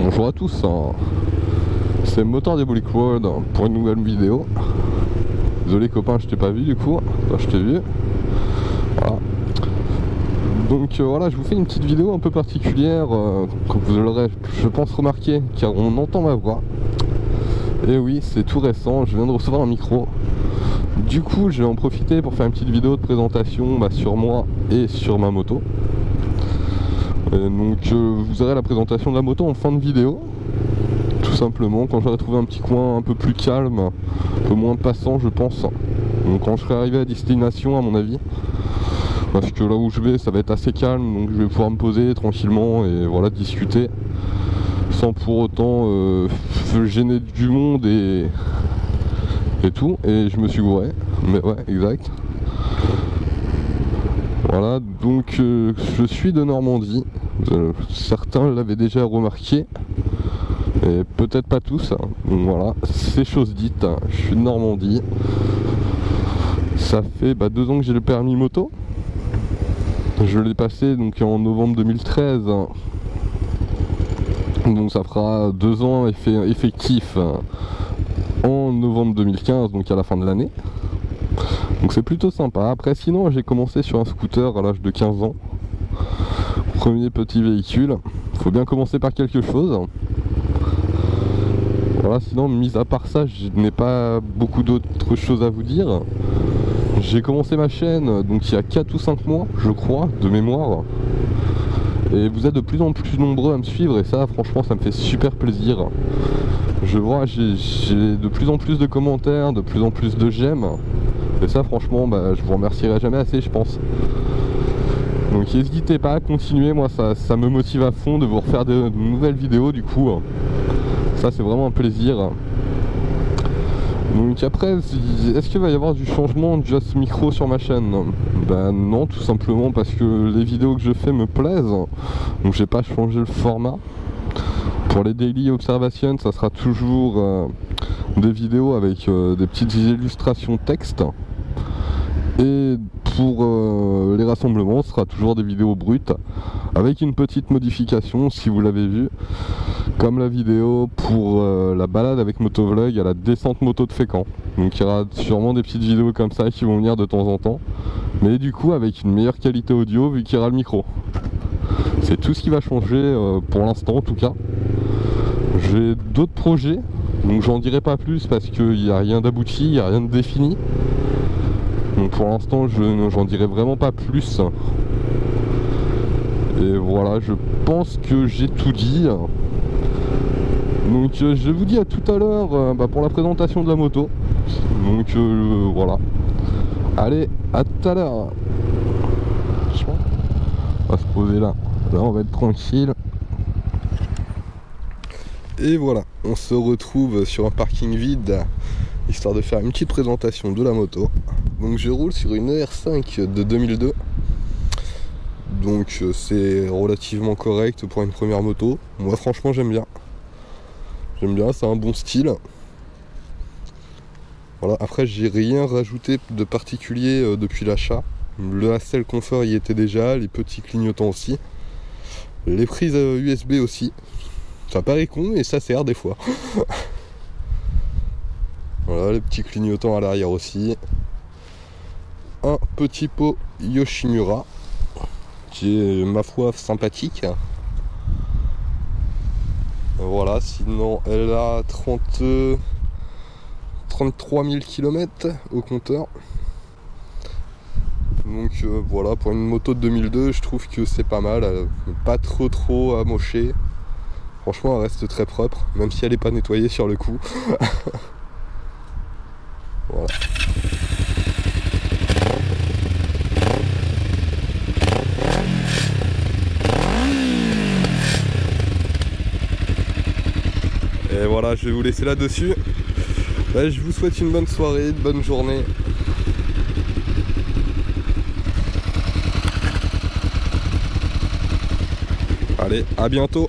Bonjour à tous, c'est Motor Diabolik Road pour une nouvelle vidéo. Désolé copain, je t'ai pas vu du coup, enfin, je t'ai vu. Voilà. Donc voilà, je vous fais une petite vidéo un peu particulière, comme vous l'aurez je pense remarqué, car on entend ma voix. Et oui, c'est tout récent, je viens de recevoir un micro. Du coup, je vais en profiter pour faire une petite vidéo de présentation sur moi et sur ma moto. Et donc vous aurez la présentation de la moto en fin de vidéo, tout simplement, quand j'aurai trouvé un petit coin un peu plus calme, un peu moins passant je pense. Donc quand je serai arrivé à destination à mon avis, parce que là où je vais ça va être assez calme, donc je vais pouvoir me poser tranquillement et voilà, discuter sans pour autant gêner du monde et tout. Et je me suis gouré, mais ouais, exact. Voilà, donc je suis de Normandie, certains l'avaient déjà remarqué, et peut-être pas tous, hein. Donc voilà, c'est chose dite, hein. Je suis de Normandie, ça fait 2 ans que j'ai le permis moto, je l'ai passé donc en novembre 2013, hein. Donc ça fera 2 ans effectif hein, en novembre 2015, donc à la fin de l'année. Donc c'est plutôt sympa. Après sinon j'ai commencé sur un scooter à l'âge de 15 ans. Premier petit véhicule. Faut bien commencer par quelque chose. Voilà, sinon mis à part ça, je n'ai pas beaucoup d'autres choses à vous dire. J'ai commencé ma chaîne donc il y a 4 ou 5 mois je crois, de mémoire. Et vous êtes de plus en plus nombreux à me suivre et ça franchement ça me fait super plaisir. Je vois, j'ai de plus en plus de commentaires, de plus en plus de j'aime. Et ça franchement je vous remercierai jamais assez je pense. Donc n'hésitez pas à continuer, moi ça me motive à fond de vous refaire de nouvelles vidéos du coup. Ça c'est vraiment un plaisir. Donc après, est-ce qu'il va y avoir du changement de ce micro sur ma chaîne? Ben non, tout simplement parce que les vidéos que je fais me plaisent. Donc j'ai pas changé le format. Pour les daily observations, ça sera toujours des vidéos avec des petites illustrations texte. Et pour les rassemblements, ce sera toujours des vidéos brutes, avec une petite modification si vous l'avez vu, comme la vidéo pour la balade avec Motovlog à la descente moto de Fécamp. Donc il y aura sûrement des petites vidéos comme ça qui vont venir de temps en temps, mais du coup avec une meilleure qualité audio vu qu'il y aura le micro. C'est tout ce qui va changer pour l'instant en tout cas. J'ai d'autres projets, donc j'en dirai pas plus parce qu'il n'y a rien d'abouti, il n'y a rien de défini. Donc pour l'instant j'en dirai vraiment pas plus. Et voilà, je pense que j'ai tout dit. Donc je vous dis à tout à l'heure pour la présentation de la moto. Donc voilà. Allez, à tout à l'heure. On va se poser là. Là on va être tranquille. Et voilà, on se retrouve sur un parking vide, histoire de faire une petite présentation de la moto. Donc je roule sur une ER5 de 2002. Donc c'est relativement correct pour une première moto. Moi franchement j'aime bien. J'aime bien, c'est un bon style. Voilà, après j'ai rien rajouté de particulier depuis l'achat. Le HCL confort y était déjà, les petits clignotants aussi. Les prises USB aussi. Ça paraît con et ça sert des fois. Voilà, les petits clignotants à l'arrière aussi. Un petit pot Yoshimura qui est ma foi sympathique. Voilà, sinon elle a 33 000 km au compteur. Donc voilà, pour une moto de 2002 je trouve que c'est pas mal, pas trop amochée. Franchement elle reste très propre, même si elle n'est pas nettoyée sur le coup. Voilà. Et voilà, je vais vous laisser là-dessus. Là, je vous souhaite une bonne soirée, une bonne journée. Allez, à bientôt.